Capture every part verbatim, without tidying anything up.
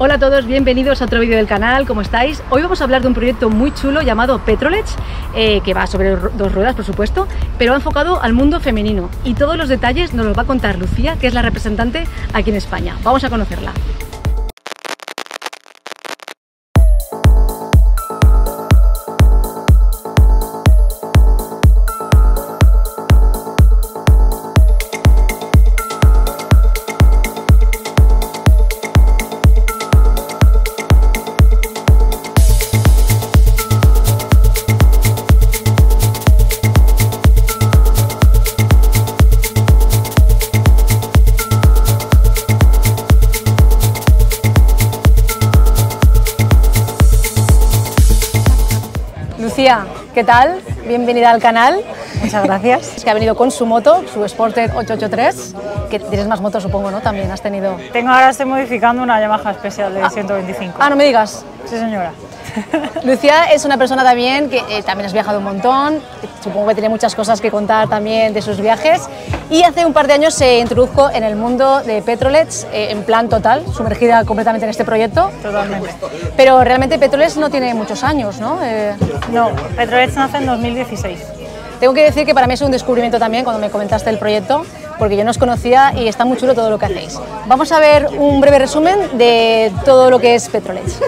Hola a todos, bienvenidos a otro vídeo del canal, ¿cómo estáis? Hoy vamos a hablar de un proyecto muy chulo llamado Petrolettes, eh, que va sobre dos ruedas, por supuesto, pero va enfocado al mundo femenino. Y todos los detalles nos los va a contar Lucía, que es la representante aquí en España. Vamos a conocerla. Lucía, ¿qué tal? Bienvenida al canal. Muchas gracias. Es que ha venido con su moto, su Sportster ocho ochenta y tres, que tienes más motos, supongo, ¿no? También has tenido... Tengo ahora, estoy modificando una Yamaha especial de ah. ciento veinticinco. Ah, no me digas. Sí, señora. Lucía es una persona también que eh, también has viajado un montón, supongo que tiene muchas cosas que contar también de sus viajes, y hace un par de años se introdujo en el mundo de Petrolettes eh, en plan total, sumergida completamente en este proyecto. Totalmente. Pero realmente Petrolettes no tiene muchos años, ¿no? Eh... No, Petrolettes nace en dos mil dieciséis. Tengo que decir que para mí es un descubrimiento también cuando me comentaste el proyecto, porque yo no os conocía y está muy chulo todo lo que hacéis. Vamos a ver un breve resumen de todo lo que es Petrolettes.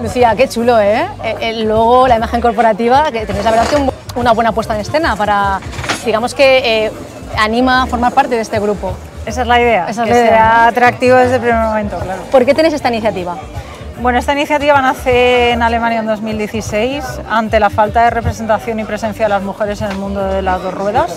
Lucía, qué chulo, ¿eh? El logo, la imagen corporativa, que tenéis la verdad que un, una buena puesta en escena para, digamos que eh, anima a formar parte de este grupo. Esa es la idea, Esa es que la idea, sea ¿no? atractivo desde el primer momento, claro. ¿Por qué tenéis esta iniciativa? Bueno, esta iniciativa nace en Alemania en dos mil dieciséis, ante la falta de representación y presencia de las mujeres en el mundo de las dos ruedas,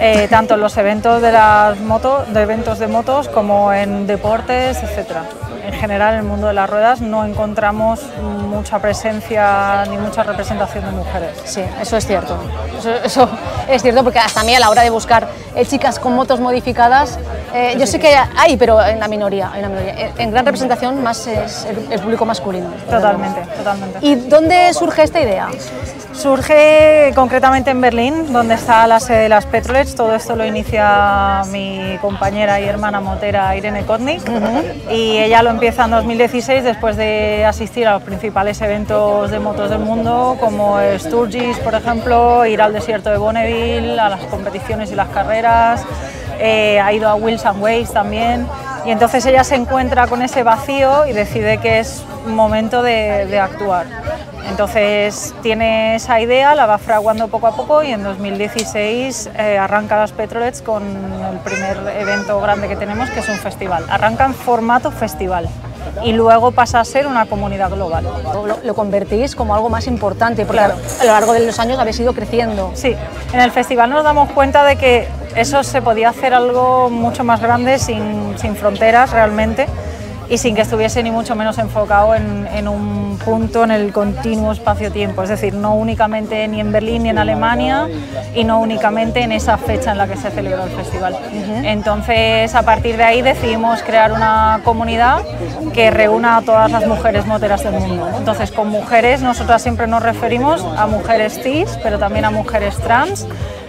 eh, tanto en los eventos de, las moto, de eventos de motos como en deportes, etcétera. En general, en el mundo de las ruedas no encontramos mucha presencia ni mucha representación de mujeres. Sí, eso es cierto. Eso, eso es cierto porque hasta a mí a la hora de buscar eh, chicas con motos modificadas, eh, sí, yo sí, sé que hay, pero en la minoría. En, la minoría. en gran representación más es el, el público masculino. Totalmente, totalmente. ¿Y dónde surge esta idea? Surge concretamente en Berlín, donde está la sede de las Petrolettes. Todo esto lo inicia mi compañera y hermana motera Irene Kotnik, uh-huh. y ella lo empieza en dos mil dieciséis después de asistir a los principales eventos de motos del mundo, como Sturgis, por ejemplo, ir al desierto de Bonneville, a las competiciones y las carreras, eh, ha ido a Wheels and Waves también, y entonces ella se encuentra con ese vacío y decide que es momento de, de actuar. Entonces tiene esa idea, la va fraguando poco a poco y en dos mil dieciséis eh, arranca las Petrolettes con el primer evento grande que tenemos, que es un festival. Arranca en formato festival y luego pasa a ser una comunidad global. Lo, lo convertís como algo más importante, porque claro, a lo largo de los años habéis ido creciendo. Sí, en el festival nos damos cuenta de que eso se podía hacer algo mucho más grande, sin, sin fronteras realmente, y sin que estuviese ni mucho menos enfocado en, en un punto en el continuo espacio-tiempo, es decir, no únicamente ni en Berlín ni en Alemania y no únicamente en esa fecha en la que se celebró el festival. Uh-huh. Entonces, a partir de ahí decidimos crear una comunidad que reúna a todas las mujeres moteras del mundo. Entonces, con mujeres nosotras siempre nos referimos a mujeres cis, pero también a mujeres trans,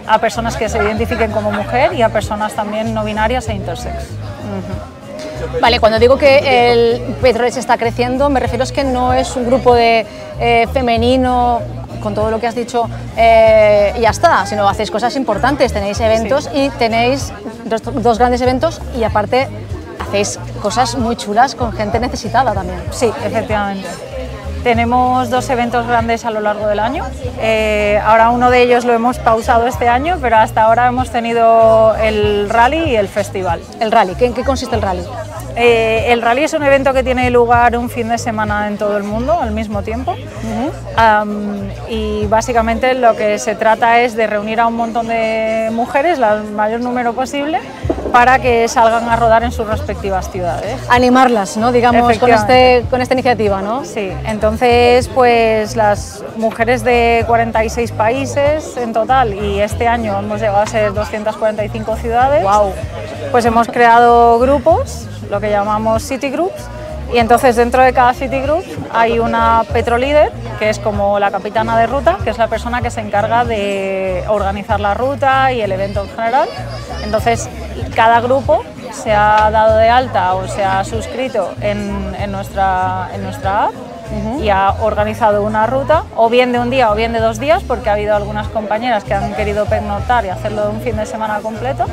a personas que se identifiquen como mujer y a personas también no binarias e intersex. Uh-huh. Vale, cuando digo que el Petrolettes está creciendo, me refiero es que no es un grupo de eh, femenino con todo lo que has dicho eh, y ya está, sino hacéis cosas importantes, tenéis eventos, sí, y tenéis dos, dos grandes eventos y aparte hacéis cosas muy chulas con gente necesitada también. Sí, efectivamente. Tenemos dos eventos grandes a lo largo del año. Eh, ahora uno de ellos lo hemos pausado este año, pero hasta ahora hemos tenido el rally y el festival. ¿El rally? ¿En qué consiste el rally? Eh, el rally es un evento que tiene lugar un fin de semana en todo el mundo al mismo tiempo. Uh-huh. um, y básicamente lo que se trata es de reunir a un montón de mujeres, el mayor número posible, para que salgan a rodar en sus respectivas ciudades. Animarlas, ¿no? Digamos, con, este, con esta iniciativa, ¿no? Sí, entonces pues las mujeres de cuarenta y seis países en total, y este año hemos llegado a ser doscientas cuarenta y cinco ciudades. Wow. Pues hemos creado grupos, lo que llamamos City Groups, y entonces dentro de cada City Group hay una Petroleader, que es como la capitana de ruta, que es la persona que se encarga de organizar la ruta y el evento en general. Entonces cada grupo se ha dado de alta o se ha suscrito en, en, nuestra, en nuestra app. Uh-huh. Y ha organizado una ruta, o bien de un día o bien de dos días, porque ha habido algunas compañeras que han querido pernoctar y hacerlo de un fin de semana completo.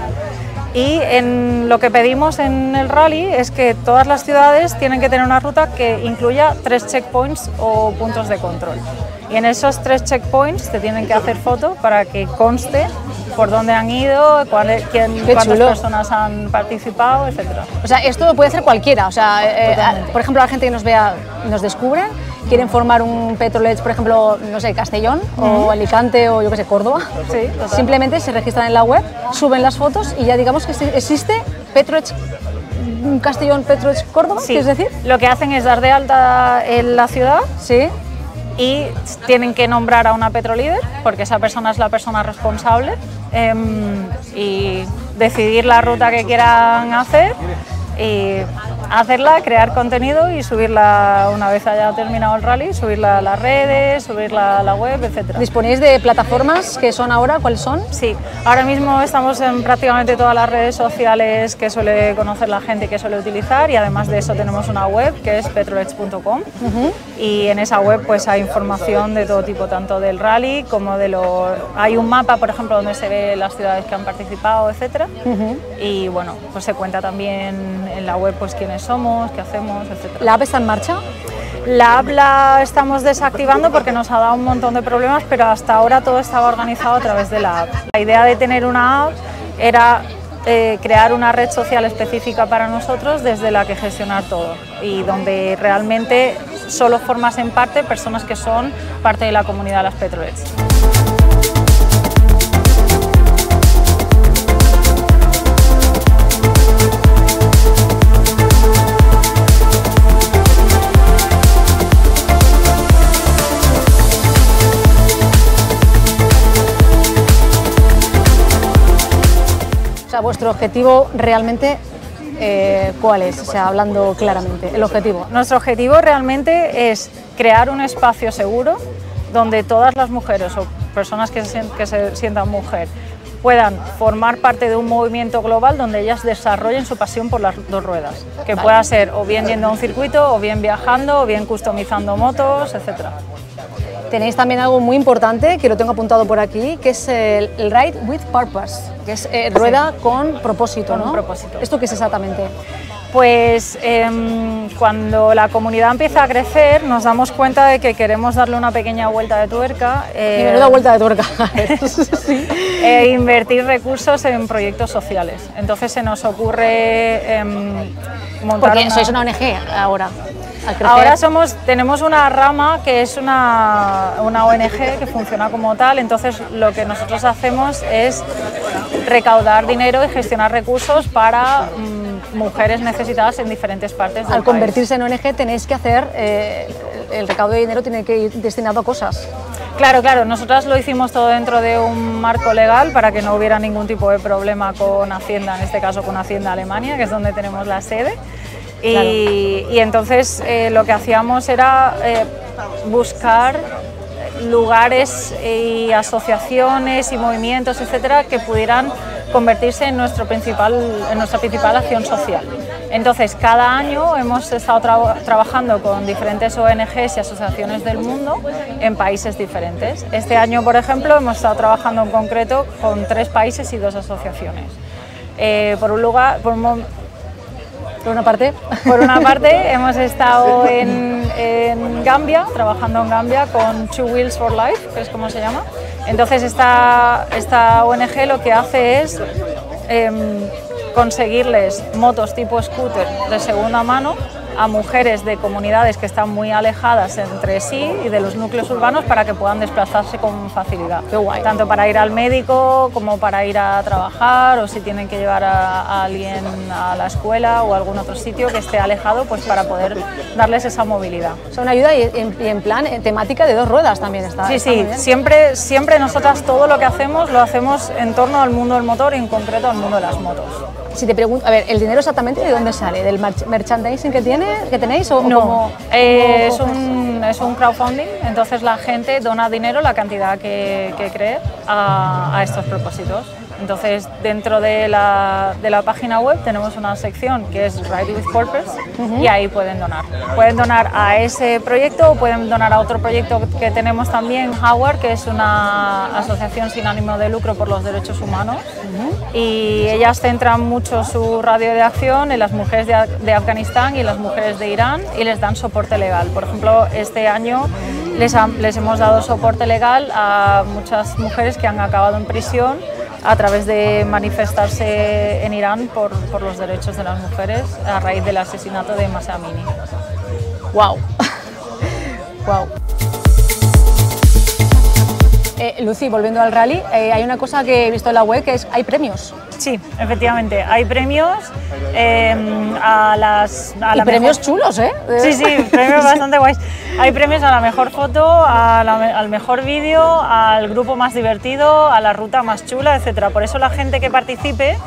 Y en lo que pedimos en el rally es que todas las ciudades tienen que tener una ruta que incluya tres checkpoints o puntos de control. Y en esos tres checkpoints te tienen que hacer foto para que conste por dónde han ido, cuál, quién, cuántas chulo. personas han participado, etcétera. O sea, esto lo puede hacer cualquiera. O sea, eh, por ejemplo, la gente que nos vea, nos descubra, quieren formar un Petrolettes, por ejemplo, no sé, Castellón, uh-huh, o Alicante, o yo que sé, Córdoba. Sí, simplemente se registran en la web, suben las fotos y ya digamos que existe Petrolettes Castellón, Petrolettes Córdoba, sí. ¿Quieres decir? Lo que hacen es dar de alta en la ciudad, sí, y tienen que nombrar a una Petroleader, porque esa persona es la persona responsable, eh, y decidir la ruta que quieran hacer y hacerla, crear contenido y subirla una vez haya terminado el rally, subirla a las redes, subirla a la web, etcétera. ¿Disponéis de plataformas que son ahora? ¿Cuáles son? Sí, ahora mismo estamos en prácticamente todas las redes sociales que suele conocer la gente y que suele utilizar, y además de eso tenemos una web que es petrolettes punto com. Uh-huh. Y en esa web pues hay información de todo tipo, tanto del rally como de los... Hay un mapa, por ejemplo, donde se ve las ciudades que han participado, etcétera. Uh-huh. Y bueno, pues se cuenta también en la web pues quiénes somos, qué hacemos, etcétera. ¿La app está en marcha? La app la estamos desactivando porque nos ha dado un montón de problemas, pero hasta ahora todo estaba organizado a través de la app. La idea de tener una app era eh, crear una red social específica para nosotros desde la que gestionar todo, y donde realmente solo formasen parte personas que son parte de la comunidad de las Petrolettes. O sea, vuestro objetivo realmente, eh, ¿cuál es? O sea, hablando claramente, el objetivo. Nuestro objetivo realmente es crear un espacio seguro donde todas las mujeres o personas que se, que se sientan mujer puedan formar parte de un movimiento global donde ellas desarrollen su pasión por las dos ruedas, que vale. pueda ser o bien yendo a un circuito, o bien viajando, o bien customizando motos, etcétera. Tenéis también algo muy importante, que lo tengo apuntado por aquí, que es el, el Ride with Purpose, que es eh, rueda sí. con propósito, ¿no? Con propósito. ¿Esto qué es exactamente? Pues eh, cuando la comunidad empieza a crecer nos damos cuenta de que queremos darle una pequeña vuelta de tuerca. Eh, y menuda vuelta de tuerca. Sí. E invertir recursos en proyectos sociales. Entonces se nos ocurre eh, montar Porque una... sois una O N G ahora. Ahora somos, tenemos una rama que es una, una O N G que funciona como tal, entonces lo que nosotros hacemos es recaudar dinero y gestionar recursos para mm, mujeres necesitadas en diferentes partes del país. Al convertirse en O N G tenéis que hacer, eh, el recaudo de dinero tiene que ir destinado a cosas. Claro, claro, nosotras lo hicimos todo dentro de un marco legal para que no hubiera ningún tipo de problema con Hacienda, en este caso con Hacienda Alemania, que es donde tenemos la sede. Y, claro. y entonces eh, lo que hacíamos era eh, buscar lugares y asociaciones y movimientos, etcétera, que pudieran convertirse en, nuestro principal, en nuestra principal acción social. Entonces, cada año hemos estado tra trabajando con diferentes O N Ges y asociaciones del mundo en países diferentes. Este año, por ejemplo, hemos estado trabajando en concreto con tres países y dos asociaciones. Eh, por un lugar, por un Por una parte, por una parte hemos estado en, en Gambia, trabajando en Gambia con Two Wheels for Life, que es como se llama. Entonces esta, esta O N G lo que hace es eh, conseguirles motos tipo scooter de segunda mano a mujeres de comunidades que están muy alejadas entre sí y de los núcleos urbanos para que puedan desplazarse con facilidad. Qué guay. Tanto para ir al médico como para ir a trabajar o si tienen que llevar a, a alguien a la escuela o a algún otro sitio que esté alejado, pues para poder darles esa movilidad. O sea, una ayuda y en, y en plan en temática de dos ruedas también está. Sí, está sí, muy bien. Siempre, siempre nosotras todo lo que hacemos lo hacemos en torno al mundo del motor y en concreto al mundo de las motos. Si te pregunto, a ver, ¿el dinero exactamente de dónde sale? ¿Del merchandising que tiene, que tenéis? O, no, o como, eh, como, es, un, es un crowdfunding, entonces la gente dona dinero, la cantidad que, que cree, a, a estos propósitos. Entonces, dentro de la, de la página web tenemos una sección que es Ride with Purpose, uh-huh, y ahí pueden donar. Pueden donar a ese proyecto o pueden donar a otro proyecto que tenemos también, Howard, que es una asociación sin ánimo de lucro por los derechos humanos, uh-huh, y ellas centran mucho su radio de acción en las mujeres de, de Afganistán y las mujeres de Irán y les dan soporte legal. Por ejemplo, este año les, ha, les hemos dado soporte legal a muchas mujeres que han acabado en prisión a través de manifestarse en Irán por, por los derechos de las mujeres a raíz del asesinato de Mahsa Amini. ¡Wow! ¡Wow! Eh, Lucy, volviendo al rally, eh, hay una cosa que he visto en la web que es, hay premios. Sí, efectivamente, hay premios eh, a las... A y la premios mejor... chulos, ¿eh? Sí, sí, premios bastante guays. Hay premios a la mejor foto, a la, al mejor vídeo, al grupo más divertido, a la ruta más chula, etcétera. Por eso la gente que participe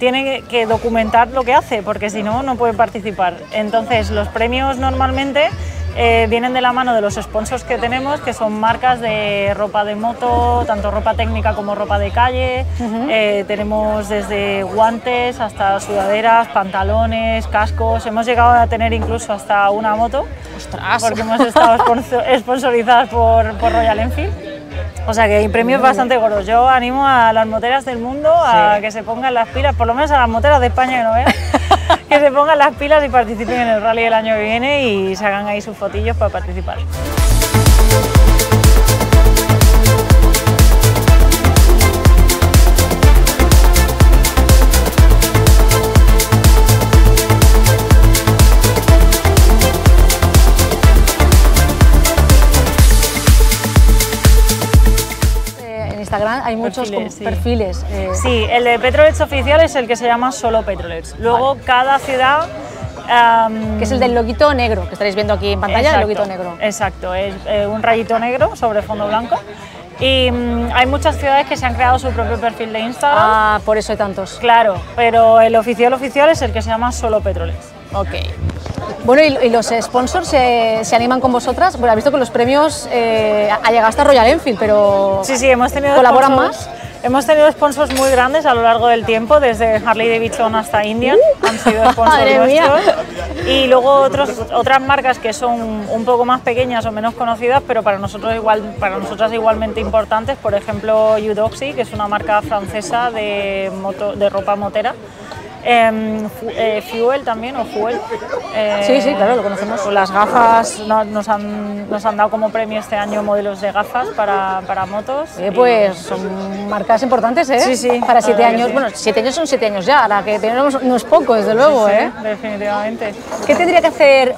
tiene que documentar lo que hace, porque si no, no puede participar. Entonces, los premios normalmente eh, vienen de la mano de los sponsors que tenemos, que son marcas de ropa de moto, tanto ropa técnica como ropa de calle. Uh-huh. eh, tenemos desde guantes hasta sudaderas, pantalones, cascos. Hemos llegado a tener incluso hasta una moto. ¡Ostras! Porque hemos estado sponsorizadas por, por Royal Enfield. O sea que hay premios bastante gordos. Yo animo a las moteras del mundo a sí. que se pongan las pilas, por lo menos a las moteras de España que no vean, que se pongan las pilas y participen en el rally del año que viene y se hagan ahí sus fotillos para participar. Hay muchos perfiles. Sí, perfiles, eh. sí el de Petrolettes oficial es el que se llama solo Petrolettes. Luego, vale, cada ciudad... Um, que es el del loguito negro, que estaréis viendo aquí en pantalla, exacto, el loguito negro. Exacto, es eh, un rayito negro sobre fondo blanco. Y um, hay muchas ciudades que se han creado su propio perfil de Instagram. Ah, por eso hay tantos. Claro, pero el oficial oficial es el que se llama solo Petrolettes. Ok. Bueno, ¿y los sponsors se, se animan con vosotras? Bueno, has visto que los premios eh, ha llegado hasta Royal Enfield, pero sí, sí, hemos tenido ¿colaboran sponsors, más? Hemos tenido sponsors muy grandes a lo largo del tiempo, desde Harley Davidson hasta Indian, uh, han sido sponsors nuestros. Y luego otros, otras marcas que son un poco más pequeñas o menos conocidas, pero para nosotros igual, para nosotras igualmente importantes, por ejemplo, Udoxy, que es una marca francesa de, moto, de ropa motera. Eh, eh, Fuel también, o Fuel. Eh, sí, sí, claro, lo conocemos. Las gafas no, nos, han, nos han dado como premio este año modelos de gafas para, para motos. Eh, pues son marcas importantes, ¿eh? Sí, sí. Para siete años, sí. Bueno, siete años son siete años ya, ahora que tenemos no es poco, desde luego, sí, sí, ¿eh? Definitivamente. ¿Qué tendría que hacer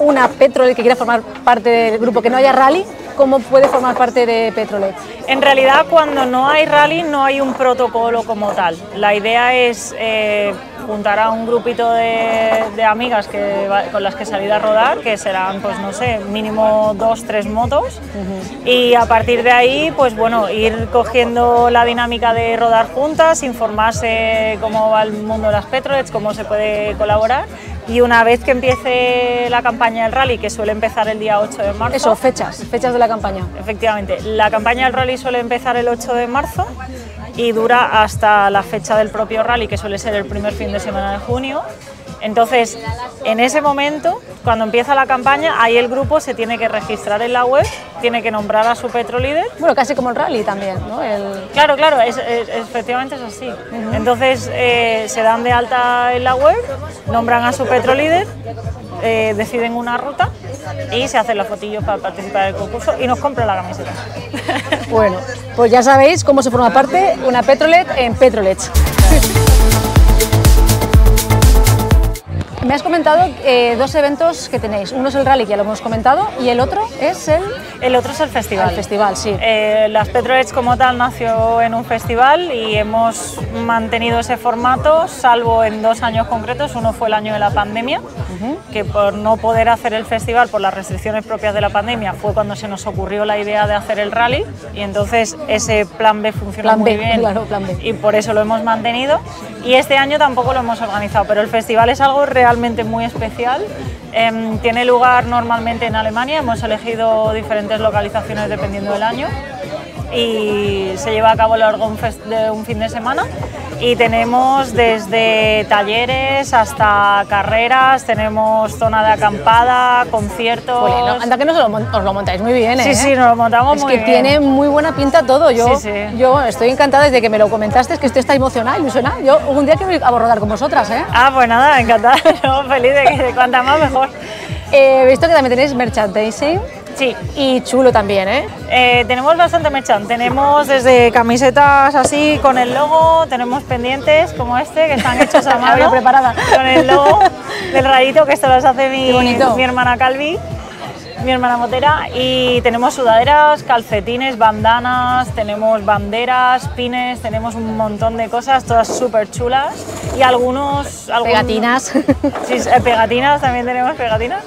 una Petrolette que quiera formar parte del grupo, que no haya rally? ¿Cómo puede formar parte de Petrolettes? En realidad, cuando no hay rally, no hay un protocolo como tal. La idea es eh, juntar a un grupito de, de amigas que, con las que salir a rodar, que serán, pues no sé, mínimo dos, tres motos. Uh-huh. Y a partir de ahí, pues bueno, ir cogiendo la dinámica de rodar juntas, informarse cómo va el mundo de las Petrolettes, cómo se puede colaborar. Y una vez que empiece la campaña del rally, que suele empezar el día ocho de marzo... Eso, fechas, fechas de la campaña. Efectivamente, la campaña del rally suele empezar el ocho de marzo y dura hasta la fecha del propio rally, que suele ser el primer fin de semana de junio. Entonces, en ese momento, cuando empieza la campaña, ahí el grupo se tiene que registrar en la web, tiene que nombrar a su petrolíder. Bueno, casi como el rally también, ¿no? El... Claro, claro, es, es, efectivamente es así. Uh-huh. Entonces, eh, se dan de alta en la web, nombran a su petrolíder, eh, deciden una ruta y se hacen los fotillos para participar del concurso y nos compran la camiseta. Bueno, pues ya sabéis cómo se forma parte una Petrolette en Petrolettes. Me has comentado eh, dos eventos que tenéis. Uno es el rally, que ya lo hemos comentado, y el otro es el... El otro es el festival. El festival, sí. Eh, las Petrolettes como tal nació en un festival y hemos mantenido ese formato, salvo en dos años concretos. Uno fue el año de la pandemia, uh-huh. que por no poder hacer el festival, por las restricciones propias de la pandemia, fue cuando se nos ocurrió la idea de hacer el rally, y entonces ese plan B funcionó plan muy B, bien, claro, plan B. y por eso lo hemos mantenido. Y este año tampoco lo hemos organizado, pero el festival es algo real. Realmente muy especial, eh, tiene lugar normalmente en Alemania, hemos elegido diferentes localizaciones dependiendo del año y se lleva a cabo a lo largo de un fin de semana y tenemos desde talleres hasta carreras, tenemos zona de acampada, conciertos... Bueno, anda que nos lo, os lo montáis muy bien, ¿eh? Sí, sí, nos lo montamos es muy bien. Es que tiene muy buena pinta todo, yo, sí, sí. yo estoy encantada desde que me lo comentaste, es que estoy está emocionada, ilusionada, yo un día que voy a rodar con vosotras, ¿eh? Ah, pues nada, encantada, no, feliz de que cuanta más mejor. He eh, visto que también tenéis merchandising. Sí, y chulo también, ¿eh? eh tenemos bastante merchan, tenemos desde camisetas así con el logo, tenemos pendientes como este que están hechos a mano, preparada con el logo del rayito, que esto los hace mi, mi hermana Calvi, mi hermana Motera, y tenemos sudaderas, calcetines, bandanas, tenemos banderas, pines, tenemos un montón de cosas, todas súper chulas, y algunos... algunos pegatinas. Sí, pegatinas, también tenemos pegatinas.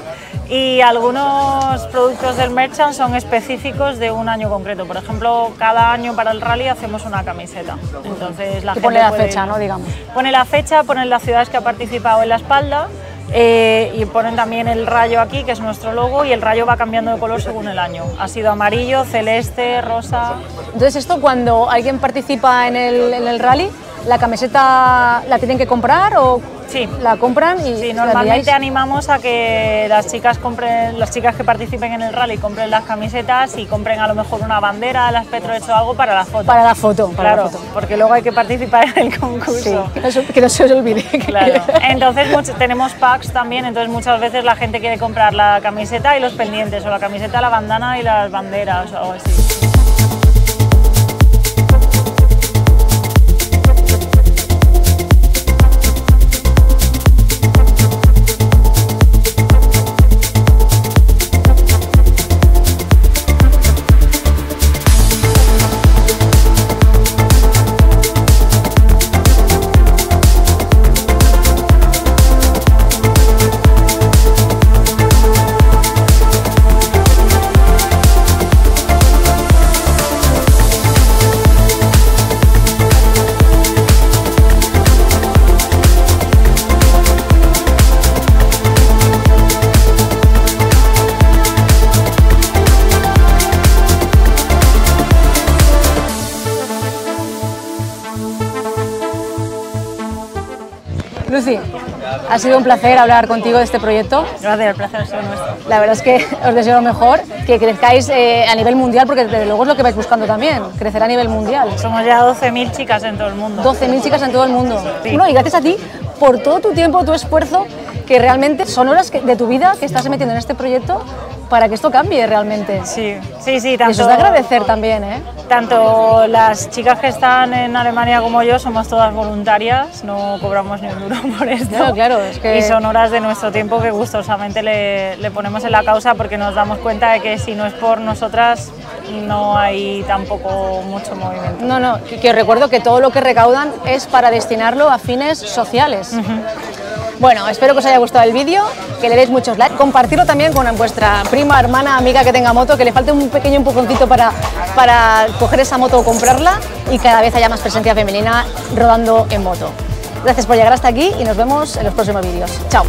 Y algunos productos del merchant son específicos de un año concreto. Por ejemplo, cada año para el rally hacemos una camiseta. Entonces la gente pone la fecha, ¿no? Digamos. Pone la fecha, ponen las ciudades que ha participado en la espalda eh, y ponen también el rayo aquí, que es nuestro logo, y el rayo va cambiando de color según el año. Ha sido amarillo, celeste, rosa... Entonces esto cuando alguien participa en el, en el rally, ¿la camiseta la tienen que comprar o...? Sí, la compran y sí, normalmente animamos a que las chicas compren, las chicas que participen en el rally compren las camisetas y compren a lo mejor una bandera, las Petrolettes o algo para la foto. Para la foto, para claro, la foto. Porque luego hay que participar en el concurso. Sí, eso, que no se os olvide. Claro. Entonces mucho, tenemos packs también, entonces muchas veces la gente quiere comprar la camiseta y los pendientes, o la camiseta, la bandana y las banderas o algo así. Lucy, ha sido un placer hablar contigo de este proyecto. Gracias, el placer ha sido nuestro. La verdad es que os deseo lo mejor, que crezcáis eh, a nivel mundial, porque desde luego es lo que vais buscando también, crecer a nivel mundial. Somos ya doce mil chicas en todo el mundo. doce mil chicas en todo el mundo. Sí. Bueno, y gracias a ti por todo tu tiempo, tu esfuerzo, que realmente son horas de tu vida que estás metiendo en este proyecto para que esto cambie realmente. Sí, sí, sí. Tanto, y eso es de agradecer también, ¿eh? Tanto las chicas que están en Alemania como yo somos todas voluntarias, no cobramos ni un duro por esto. Claro, claro, es que... Y son horas de nuestro tiempo que gustosamente le, le ponemos en la causa, porque nos damos cuenta de que si no es por nosotras no hay tampoco mucho movimiento. No, no, que os recuerdo que todo lo que recaudan es para destinarlo a fines sociales. Uh-huh. Bueno, espero que os haya gustado el vídeo, que le deis muchos likes, compartirlo también con vuestra prima, hermana, amiga que tenga moto, que le falte un pequeño empujoncito para, para coger esa moto o comprarla, y cada vez haya más presencia femenina rodando en moto. Gracias por llegar hasta aquí y nos vemos en los próximos vídeos. Chao.